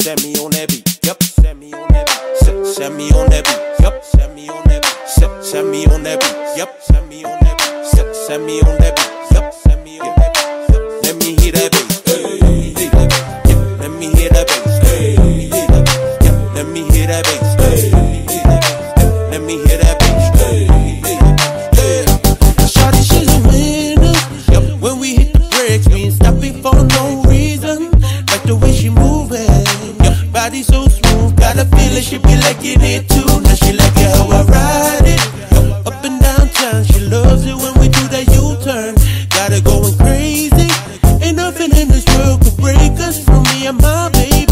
Send me on that beat. Yep. Send me on that beat. Send me on that beat. Yep. Send me on that beat. Send me on that beat. Yep. Send me on that beat. Send me on that beat. Yep. Send me on that beat. Let me hear that beat. Let me hear that beat. Let me hear that beat. Let me hear that beat. Shawty, she's a winner. Yep. When we hit the bricks, we ain't stopping for no reason. Like the way she moving. Body so smooth, got a feeling she be liking it too. Now she like it how I ride it, up and downtown. She loves it when we do that U-turn. Got her going crazy, ain't nothing in this world could break us from me and my baby.